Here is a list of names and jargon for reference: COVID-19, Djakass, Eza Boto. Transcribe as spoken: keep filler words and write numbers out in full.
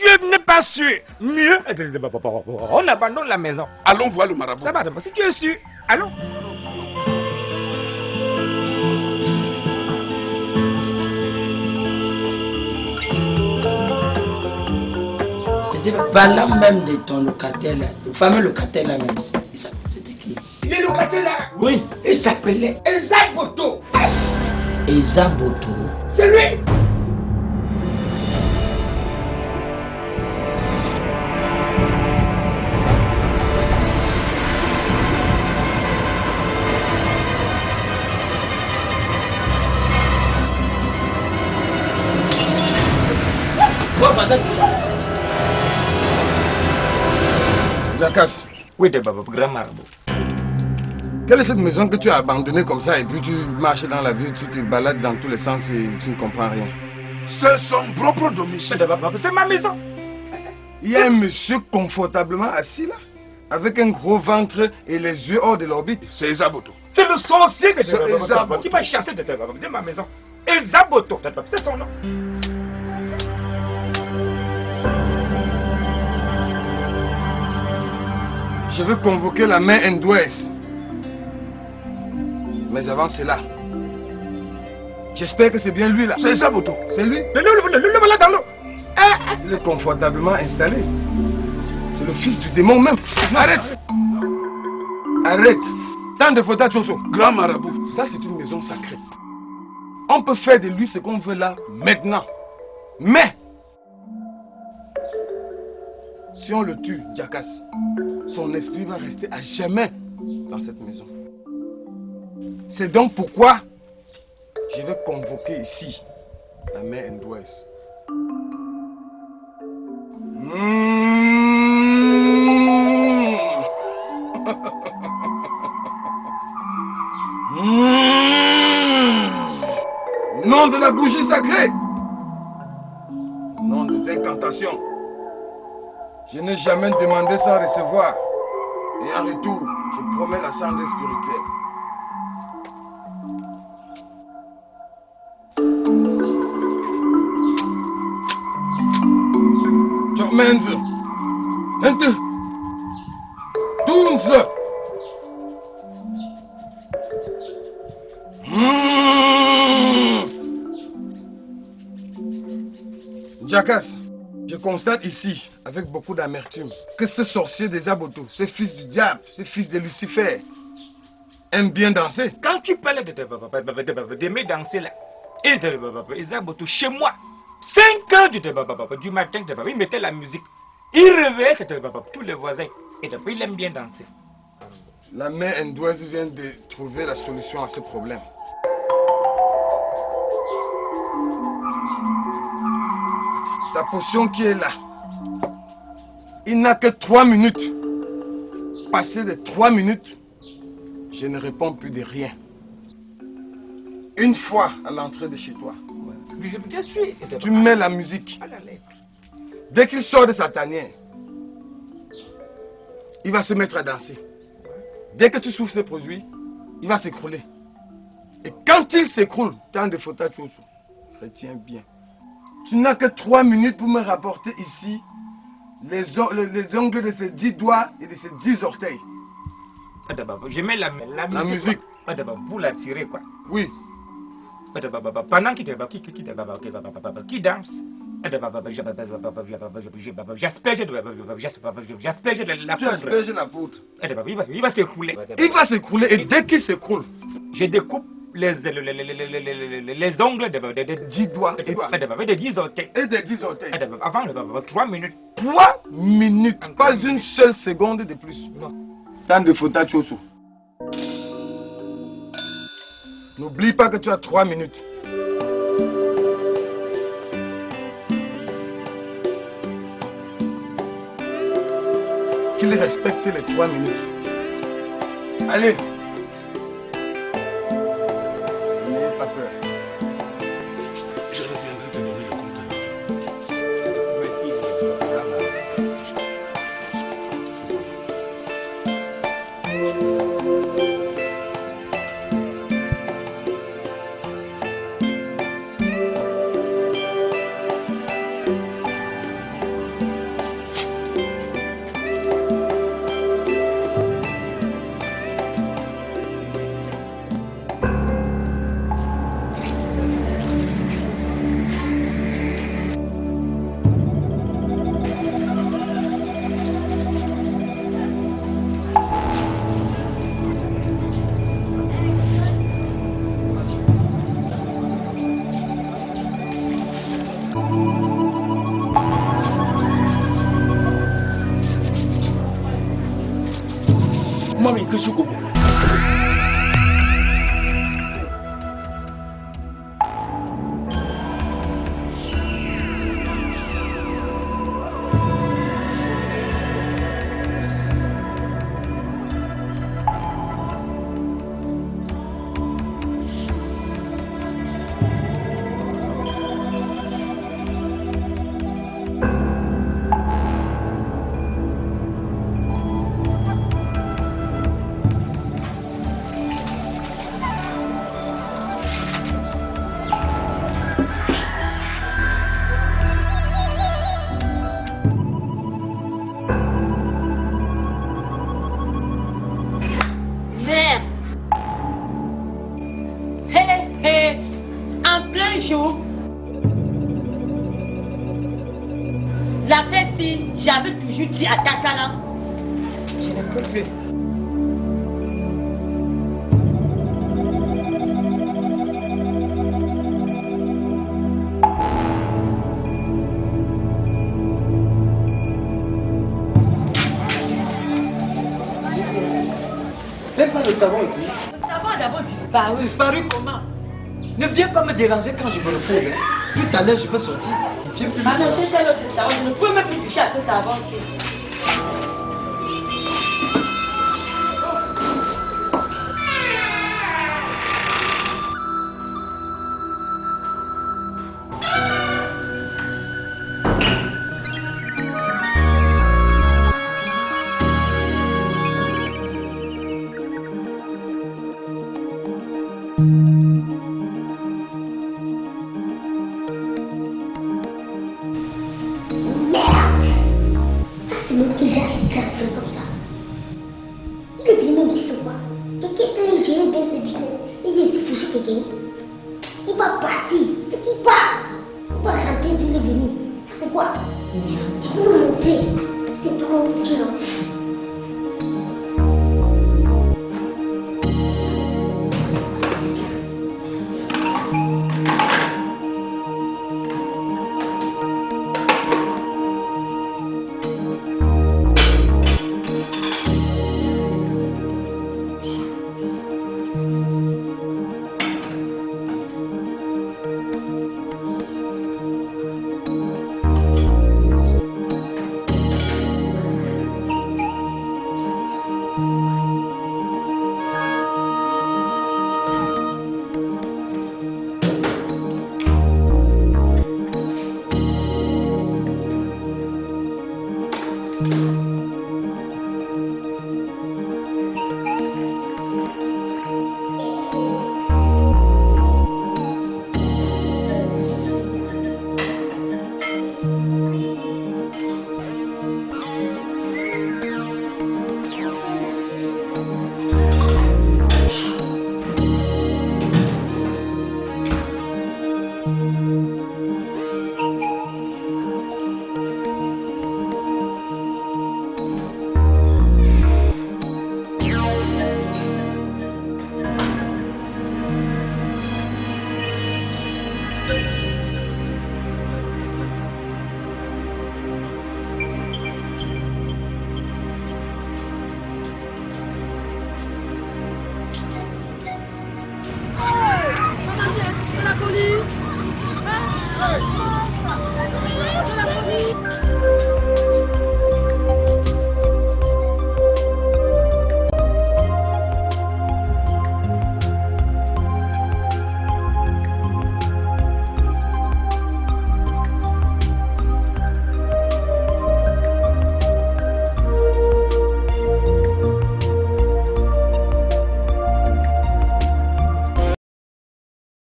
Dieu n'est pas sûr, mieux, on abandonne la maison. Allons voir le marabout. Ça va, si tu es sûr, allons. C'était parlant même de ton locataire là, le fameux locataire là même. C'était qui? Le locataire là? Oui. Il s'appelait Eza Boto. Eza Boto. C'est lui. Djakass. Oui, de Baba, grand marabout. Quelle est cette maison que tu as abandonnée comme ça et puis tu marches dans la ville, tu te balades dans tous les sens et tu ne comprends rien? C'est son propre domicile. C'est ma maison. Il y a un monsieur confortablement assis là, avec un gros ventre et les yeux hors de l'orbite. C'est Eza Boto. C'est le sorcier que j'ai qui m'a chassé de, de ma maison. Eza Boto, c'est son nom. Je veux convoquer la main hindouaise. Mais avant cela, j'espère que c'est bien lui là. C'est ça, Boto. C'est lui. Le, le, le, le, le voilà dans l'eau. Il est confortablement installé. C'est le fils du démon même. Arrête. Arrête. Tant de fautes à Choso. Grand marabout. Ça, c'est une maison sacrée. On peut faire de lui ce qu'on veut là, maintenant. Mais si on le tue, Djakass, son esprit va rester à jamais dans cette maison. C'est donc pourquoi je vais convoquer ici la main hindouaise. Mmh. Mmh. Nom de la bougie sacrée, nom des incantations. Je n'ai jamais demandé sans recevoir. Et en retour, je promets la santé spirituelle. Tormenze, vingt-deux, douze. Djakass. Je constate ici, avec beaucoup d'amertume, que ce sorcier des Abotos, ce fils du diable, ce fils de Lucifer, aime bien danser. Quand tu parlais de mes danser là, les Abotos, chez moi, cinq heures du matin, il mettait la musique. Il réveillait tous les voisins. Et d'après, il aime bien danser. La mère hindouaise vient de trouver la solution à ce problème. La potion qui est là, il n'a que trois minutes. Passé de trois minutes, je ne réponds plus de rien. Une fois à l'entrée de chez toi, tu mets la musique. Dès qu'il sort de sa tanière, il va se mettre à danser. Dès que tu souffles ce produit, il va s'écrouler. Et quand il s'écroule, tant de fautes à choses, retiens bien. Tu n'as que trois minutes pour me rapporter ici les, les ongles de ses dix doigts et de ses dix orteils. Je mets la, la, la musique. Pour la tirer quoi. Oui. Pendant qu'il danse, j'asperge la poutre. Il va s'écrouler. Il va s'écrouler et dès qu'il s'écroule, je découpe Les, les, les, les, les, les ongles de dix doigts et de dix orteils. Et de dix orteils. Avant trois minutes. trois minutes. Pas une seule seconde de plus. Non. Tant de fautes à Chosu. N'oublie pas que tu as trois minutes. Qu'il respecte les trois minutes. Allez. Kishuku. Disparu comment? Ne viens pas me déranger quand je me repose. Hein. Tout à l'heure, je peux sortir. Je ne peux ah non, chercher l'autre savon. Je ne peux même plus toucher à ce savon. Hey!